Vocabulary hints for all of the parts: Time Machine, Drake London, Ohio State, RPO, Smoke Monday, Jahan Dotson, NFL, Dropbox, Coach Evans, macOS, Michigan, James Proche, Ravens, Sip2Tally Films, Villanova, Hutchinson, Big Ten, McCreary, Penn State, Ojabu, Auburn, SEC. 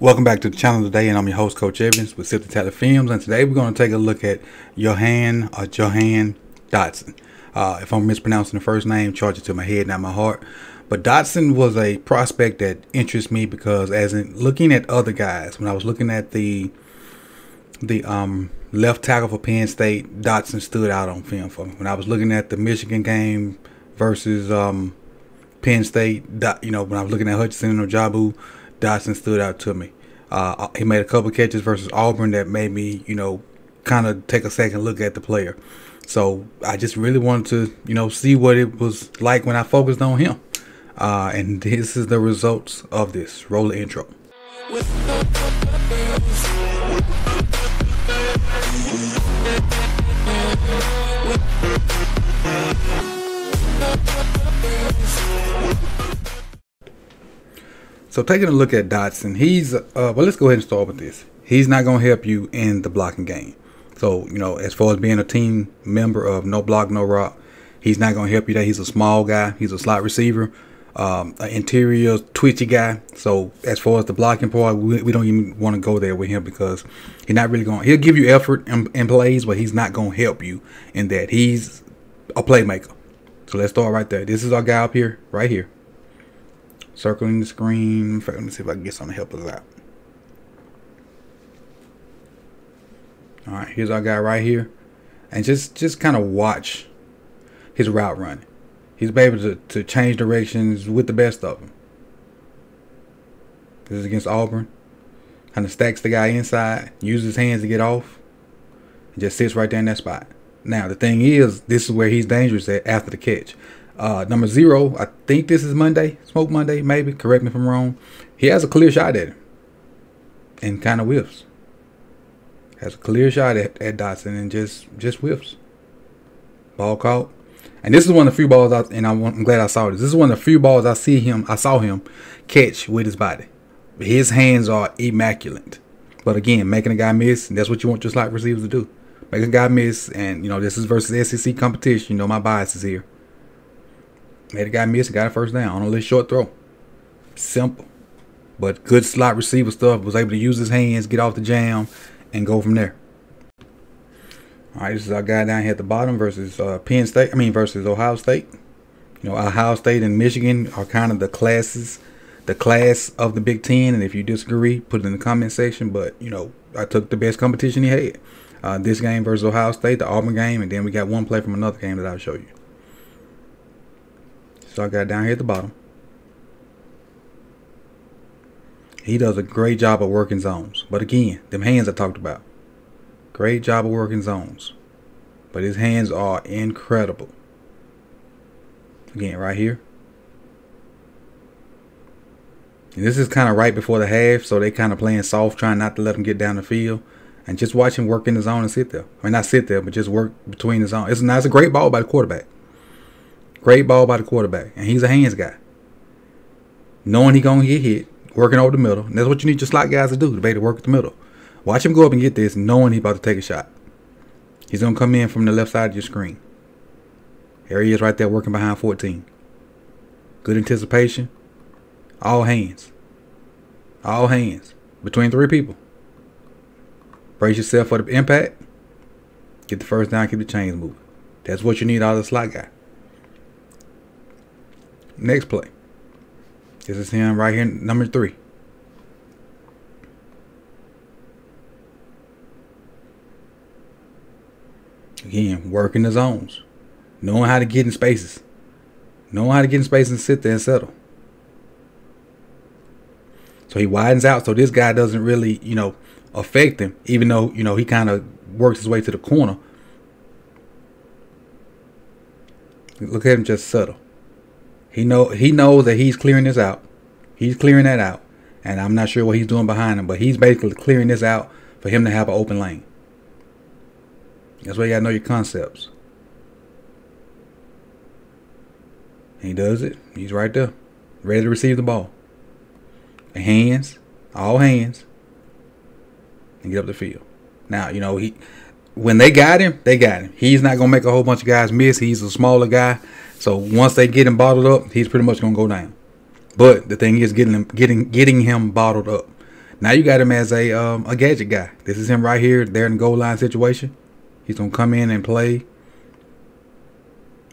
Welcome back to the channel today, and I'm your host, Coach Evans with Sip2Tally Films, and today we're going to take a look at Jahan Dotson. If I'm mispronouncing the first name, charge it to my head, not my heart. But Dotson was a prospect that interests me because, as in looking at other guys, when I was looking at the left tackle for Penn State, Dotson stood out on film for me. When I was looking at the Michigan game versus Penn State, when I was looking at Hutchinson and Ojabu, Dotson stood out to me. He made a couple catches versus Auburn that made me, kind of take a second look at the player. So I just really wanted to, see what it was like when I focused on him. And this is the results of this. Roll the intro. So taking a look at Dotson, he's, well, let's go ahead and start with this. He's not going to help you in the blocking game. So, as far as being a team member of no block, no rock, he's not going to help you there. He's a small guy. He's a slot receiver, an interior twitchy guy. So as far as the blocking part, we don't even want to go there with him because he's not really going to, he'll give you effort in plays, but he's not going to help you in that. He's a playmaker. So let's start right there. This is our guy up here, right here. Circling the screen. In fact, let me see if I can get something to help us out. All right, here's our guy right here, and just kind of watch his route running. He's able to change directions with the best of them. This is against Auburn. Kind of stacks the guy inside, uses his hands to get off, and just sits right there in that spot. Now the thing is, this is where he's dangerous at after the catch. Number 0, I think this is Monday, Smoke Monday, maybe, correct me if I'm wrong. He has a clear shot at him and kind of whiffs. Has a clear shot at Dotson and just whiffs. Ball caught. And this is one of the few balls, I'm glad I saw this. This is one of the few balls I saw him catch with his body. His hands are immaculate. But again, making a guy miss, and that's what you want your slot receivers to do. Make a guy miss, and, this is versus SEC competition. My bias is here. Made a guy miss and got a first down on a little short throw. Simple. But good slot receiver stuff. Was able to use his hands, get off the jam, and go from there. All right, this is our guy down here at the bottom versus versus Ohio State. Ohio State and Michigan are kind of the class of the Big Ten. And if you disagree, put it in the comment section. But, I took the best competition he had. This game versus Ohio State, the Auburn game. And then we got one play from another game that I'll show you. So I got down here at the bottom. He does a great job of working zones. But again, them hands I talked about. Great job of working zones. But his hands are incredible. Again, right here. And this is kind of right before the half. So they kind of playing soft, trying not to let him get down the field. And just watch him work in the zone and sit there. I mean, not sit there, but just work between the zone. It's a great ball by the quarterback. Great ball by the quarterback. And he's a hands guy. Knowing he's going to get hit. Working over the middle. And that's what you need your slot guys to do. To be able to work at the middle. Watch him go up and get this. Knowing he's about to take a shot. He's going to come in from the left side of your screen. Here he is right there working behind 14. Good anticipation. All hands. All hands. Between 3 people. Brace yourself for the impact. Get the first down. Keep the chains moving. That's what you need out of the slot guy. Next play. This is him right here, number 3. Again, working the zones. Knowing how to get in spaces. Knowing how to get in space and sit there and settle. So he widens out, so this guy doesn't really, affect him, even though, he kind of works his way to the corner. Look at him just settle. He knows that he's clearing this out. He's clearing that out. And I'm not sure what he's doing behind him, but he's basically clearing this out for him to have an open lane. That's why you gotta know your concepts. And he does it. He's right there. Ready to receive the ball. The hands. All hands. And get up the field. Now, when they got him, they got him. He's not going to make a whole bunch of guys miss. He's a smaller guy. So once they get him bottled up, he's pretty much going to go down. But the thing is getting him bottled up. Now you got him as a gadget guy. This is him right here. They're in the goal line situation. He's going to come in and play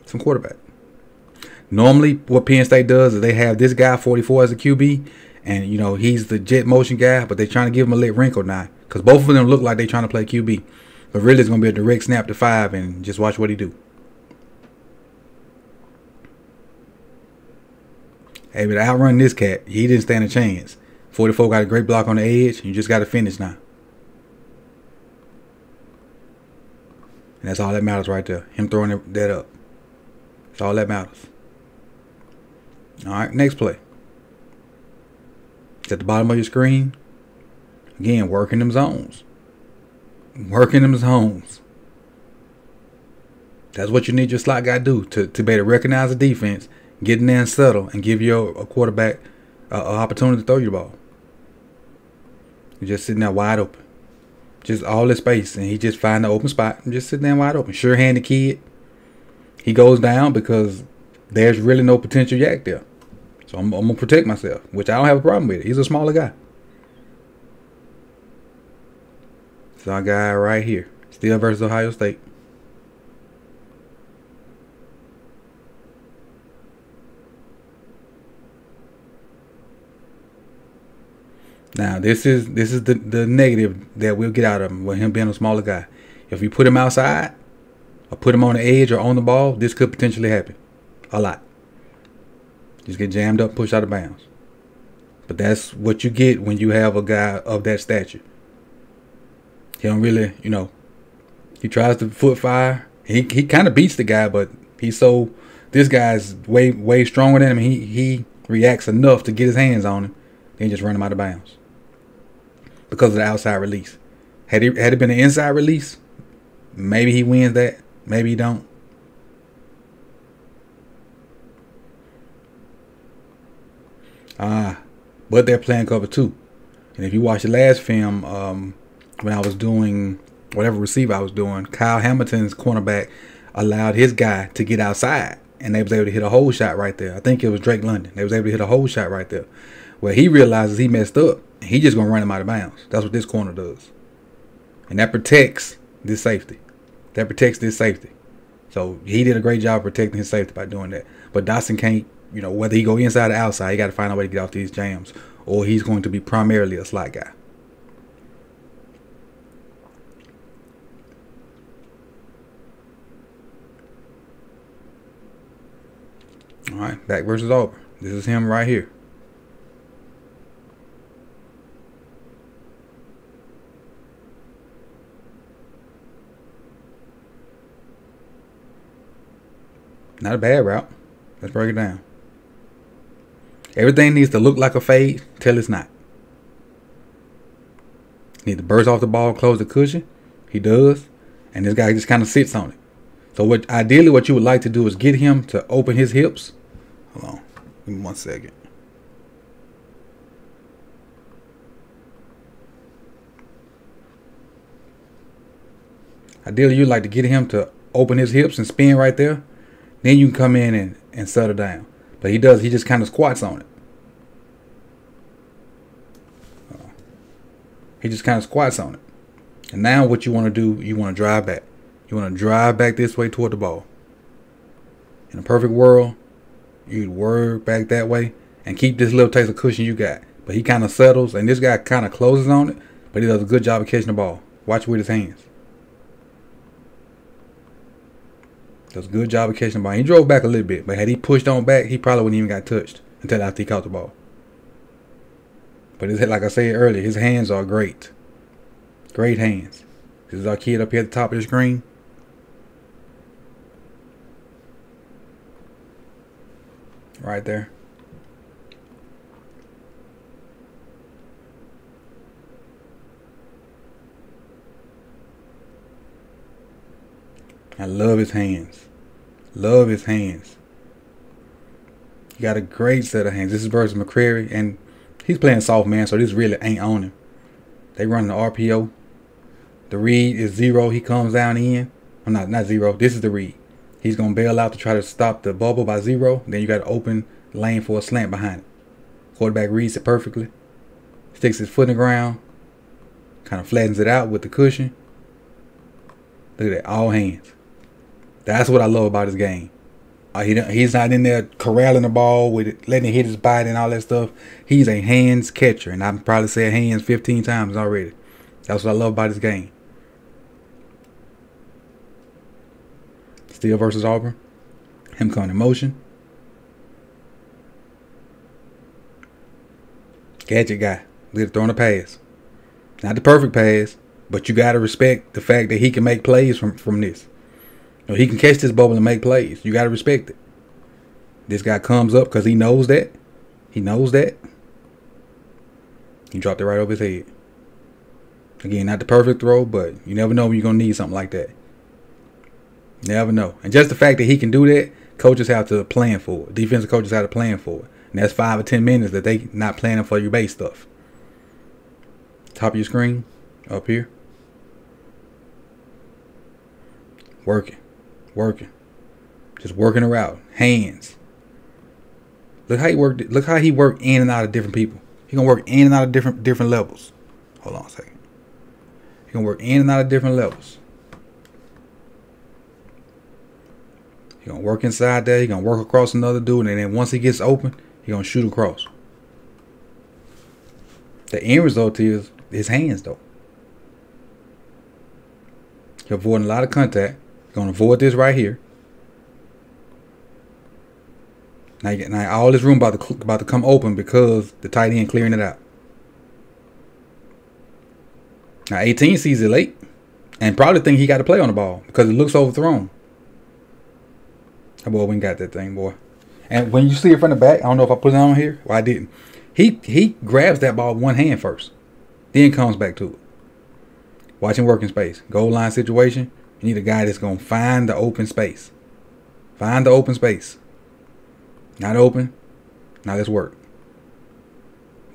some quarterback. Normally what Penn State does is they have this guy, 44, as a QB. And, you know, he's the jet motion guy. But they're trying to give him a little wrinkle now, because both of them look like they're trying to play QB. But really it's going to be a direct snap to 5 and just watch what he do. Hey, but I outrun this cat. He didn't stand a chance. 44 got a great block on the edge. You just got to finish now. And that's all that matters right there. Him throwing that up. That's all that matters. All right, next play. It's at the bottom of your screen. Again, working them zones. Working them zones. That's what you need your slot guy to do, to be able to recognize the defense, get in there and settle, and give your quarterback an opportunity to throw you the ball. You're just sitting there wide open. Just all this space, and he just find the open spot and just sitting there wide open. Sure-handed kid. He goes down because there's really no potential yak there. So I'm going to protect myself, which I don't have a problem with. He's a smaller guy. It's our guy right here. Still versus Ohio State. Now this is the negative that we'll get out of him with him being a smaller guy. If you put him outside or put him on the edge or on the ball, this could potentially happen a lot. Just get jammed up, pushed out of bounds. But that's what you get when you have a guy of that stature. He don't really, you know, he tries to foot fire. He kind of beats the guy, but he's so, this guy's way stronger than him. He reacts enough to get his hands on him, then just run him out of bounds. Because of the outside release. Had it been an inside release, maybe he wins that. Maybe he don't. But they're playing cover 2. And if you watch the last film, when I was doing whatever receiver I was doing, Kyle Hamilton's cornerback allowed his guy to get outside. And they was able to hit a hole shot right there. I think it was Drake London. They was able to hit a hole shot right there. Well, he realizes he messed up. He just going to run him out of bounds. That's what this corner does. And that protects this safety. That protects this safety. So he did a great job protecting his safety by doing that. But Dotson can't, you know, whether he go inside or outside, he got to find a way to get off these jams. Or he's going to be primarily a slot guy. All right, back versus Auburn. This is him right here. Not a bad route. Let's break it down. Everything needs to look like a fade till it's not. Need to burst off the ball, close the cushion. He does. And this guy just kind of sits on it. So what ideally what you would like to do is get him to open his hips. Hold on. Give me 1 second. Ideally you'd like to get him to open his hips and spin right there. Then you can come in and settle down. But he does. He just kind of squats on it. He just kind of squats on it. And now what you want to do, you want to drive back. You want to drive back this way toward the ball. In a perfect world, you'd work back that way and keep this little taste of cushion you got. But he kind of settles, and this guy kind of closes on it, but he does a good job of catching the ball. Watch with his hands. Does a good job of catching the ball. He drove back a little bit, but had he pushed on back, he probably wouldn't even got touched until after he caught the ball. But it's like I said earlier, his hands are great. Great hands. This is our kid up here at the top of the screen. Right there. I love his hands. Love his hands. He got a great set of hands. This is versus McCreary, and he's playing soft man, so this really ain't on him. They run the RPO. The read is 0. He comes down in. I'm not 0. This is the read. He's going to bail out to try to stop the bubble by 0. Then you got to open lane for a slant behind it. Quarterback reads it perfectly. sticks his foot in the ground, kind of flattens it out with the cushion. Look at that, all hands. That's what I love about his game. He's not in there corralling the ball with it, letting it hit his body and all that stuff. He's a hands catcher, and I've probably said hands 15 times already. That's what I love about his game. Steele versus Auburn. Him coming in motion. Gadget guy. Look at throwing a pass. Not the perfect pass, but you got to respect the fact that he can make plays from this. You know, he can catch this bubble and make plays. You got to respect it. This guy comes up because he knows that. He knows that. He dropped it right over his head. Again, not the perfect throw, but you never know when you're going to need something like that. Never know. And just the fact that he can do that, coaches have to plan for it. Defensive coaches have to plan for it. And that's 5 or 10 minutes that they not planning for your base stuff. Top of your screen, up here. Working. Working. Just working her out. Hands. Look how he worked. Look how he worked in and out of different people. He gonna work in and out of different levels. Hold on a second. He gonna work in and out of different levels. He gonna work inside there. He gonna work across another dude, and then once he gets open, he gonna shoot across. The end result is his hands, though. He's avoiding a lot of contact. He's gonna avoid this right here. Now all this room about to come open because the tight end clearing it out. Now 18 sees it late, and probably think he got to play on the ball because it looks overthrown. That boy went and got that thing, boy. And when you see it from the back, I don't know if I put it on here. Well, I didn't. He grabs that ball with one hand first, then comes back to it. Watch him work in space. Goal line situation. You need a guy that's going to find the open space. Find the open space. Not open. Now let's work.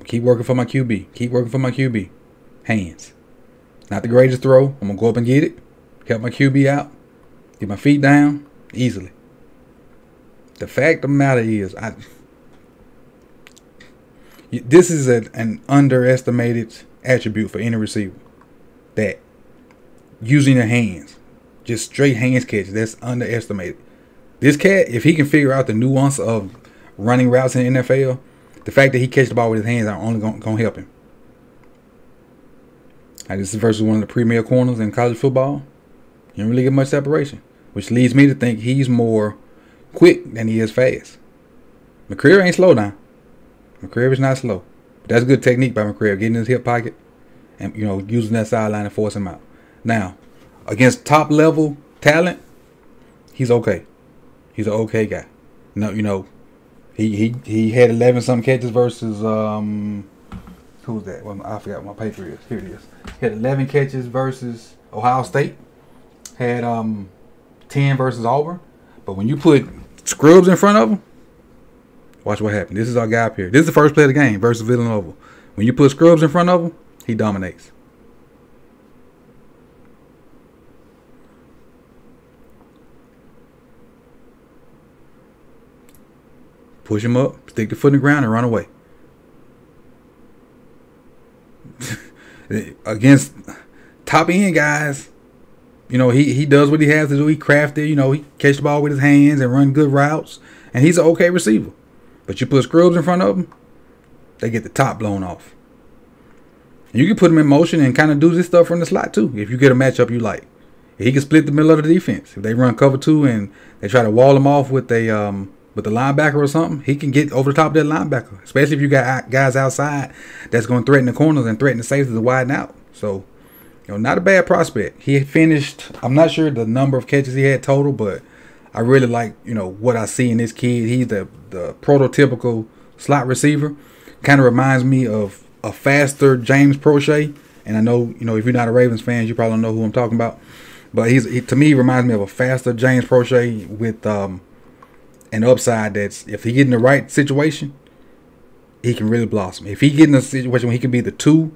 Keep working for my QB. Keep working for my QB. Hands. Not the greatest throw. I'm going to go up and get it. Help my QB out. Get my feet down. Easily. The fact of the matter is, this is an underestimated attribute for any receiver. That using your hands, just straight hands catch, that's underestimated. This cat, if he can figure out the nuance of running routes in the NFL, the fact that he catches the ball with his hands are only gonna help him. Now, this is versus one of the premier corners in college football. You don't really get much separation, which leads me to think he's more quick than he is fast. McCreary ain't slow now. McCreary's not slow. But that's good technique by McCreary, getting in his hip pocket and, you know, using that sideline to force him out. Now, against top level talent, he's okay. He's an okay guy. No, you know, he had 11 some catches versus who's that? Well, I forgot what my paper is. Here it is. He had 11 catches versus Ohio State. Had 10 versus Auburn. But when you put scrubs in front of him, watch what happened. This is our guy up here. This is the first play of the game versus Villanova. When you put scrubs in front of him, he dominates. Push him up, stick the foot in the ground, and run away. Against top end guys, you know, he does what he has to do. He crafted, you know, he catch the ball with his hands and run good routes. And he's an okay receiver. But you put scrubs in front of him, they get the top blown off. And you can put him in motion and kind of do this stuff from the slot too, if you get a matchup you like. He can split the middle of the defense. If they run cover 2 and they try to wall him off with the linebacker or something, he can get over the top of that linebacker. Especially if you got guys outside that's going to threaten the corners and threaten the safeties to widen out. So, you know, not a bad prospect. He finished, I'm not sure the number of catches he had total, but I really like, you know, what I see in this kid. He's the prototypical slot receiver. Kind of reminds me of a faster James Proche. And I know, you know, if you're not a Ravens fan, you probably don't know who I'm talking about. But to me, he reminds me of a faster James Proche with an upside that's, if he get in the right situation, he can really blossom. If he get in a situation where he can be the 2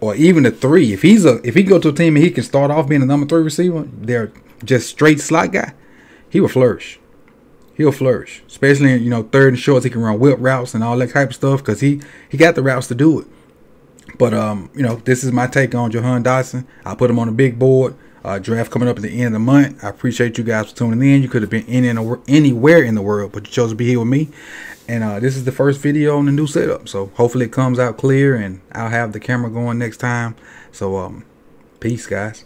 or even the 3, if he can go to a team and he can start off being a number 3 receiver, they're just straight slot guy, he will flourish. He'll flourish. Especially in, you know, third and shorts. He can run whip routes and all that type of stuff because he got the routes to do it. But, you know, this is my take on Jahan Dotson. I put him on the big board. Draft coming up at the end of the month. I appreciate you guys for tuning in. You could have been anywhere in the world, but you chose to be here with me. And this is the first video on the new setup. So hopefully it comes out clear and I'll have the camera going next time. So peace, guys.